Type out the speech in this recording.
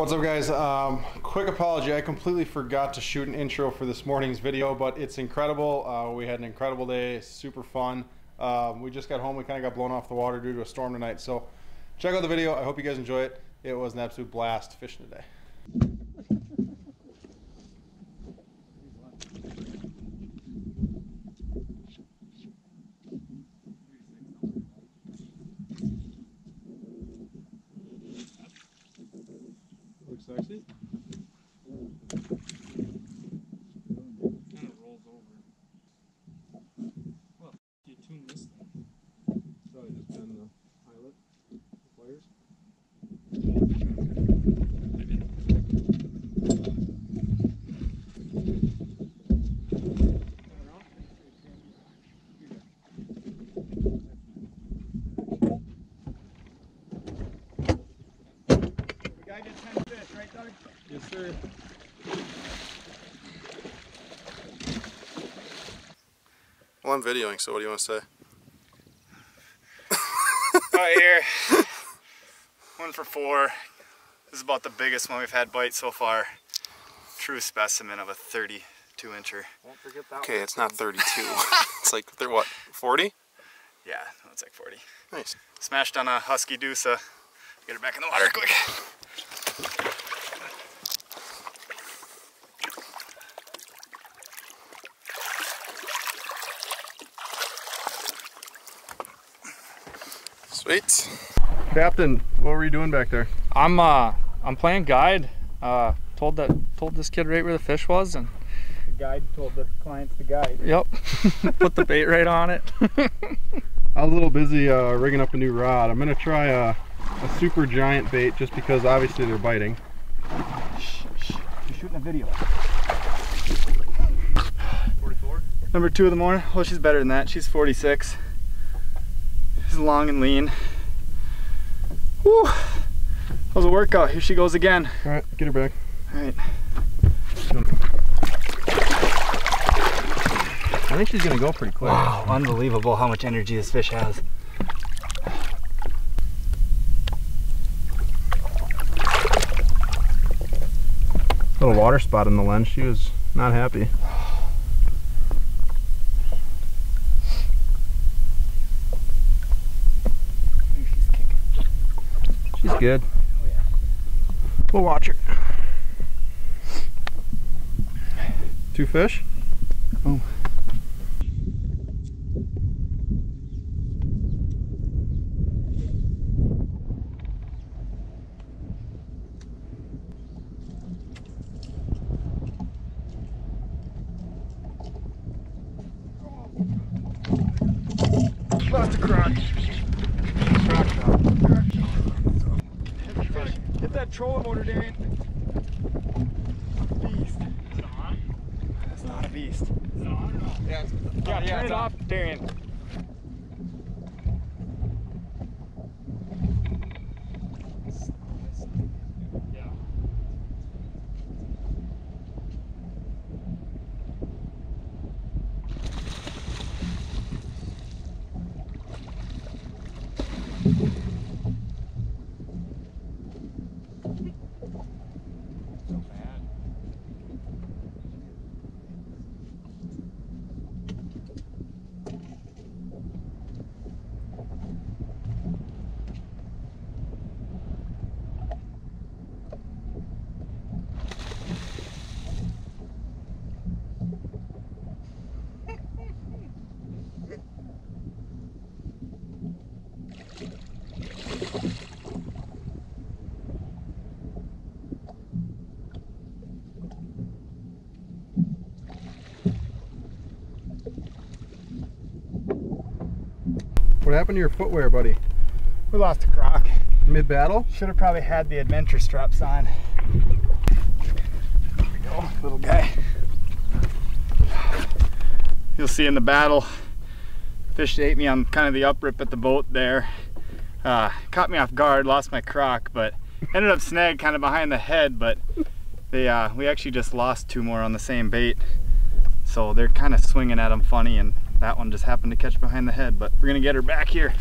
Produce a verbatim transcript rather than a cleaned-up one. What's up, guys? Um, quick apology, I completely forgot to shoot an intro for this morning's video, but it's incredible. Uh, we had an incredible day, super fun. Um, we just got home, we kind of got blown off the water due to a storm tonight, so check out the video. I hope you guys enjoy it. It was an absolute blast fishing today. Looks sexy. Kind of rolls over. Well, you tune this thing. Probably just bend the pilot, the wires. The guy did ten fish, right, Doug? Yes, sir. Well, I'm videoing, so what do you want to say? Right here. One for four. This is about the biggest one we've had bite so far. True specimen of a thirty-two incher. Won't forget that. Okay, one. It's not thirty-two. It's like they're what, forty? Yeah, no, it's like forty. Nice. Smashed on a husky doosa. Get her back in the water quick. Sweet. Captain, what were you doing back there? I'm uh I'm playing guide. Uh told that told this kid right where the fish was, and the guide told the clients the guide. Yep. Put the bait right on it. I was a little busy uh rigging up a new rod. I'm gonna try a, a super giant bait just because obviously they're biting. Shh, shh. You're shooting a video. forty-four? Number two of the morning. Well, she's better than that. She's forty-six. She's long and lean. Woo! That was a workout. Here she goes again. All right, get her back. All right. I think she's gonna go pretty quick. Wow, unbelievable how much energy this fish has. Little water spot in the lens. She was not happy. She's good. Oh, yeah. We'll watch her. Two fish? Oh. Lost a croc. Get that trolling motor, Darren. Beast. Is it on? It's not a beast. Is it on or not? Yeah, it's, it's yeah, yeah, turn it off, Darren. What happened to your footwear, buddy? We lost a croc. Mid-battle? Should have probably had the adventure straps on. There we go, little guy. You'll see in the battle, fish ate me on kind of the uprip at the boat there. Uh, caught me off guard, lost my croc, but ended up snagged kind of behind the head, but they uh, we actually just lost two more on the same bait. So they're kind of swinging at them funny, and that one just happened to catch behind the head, but we're gonna get her back here.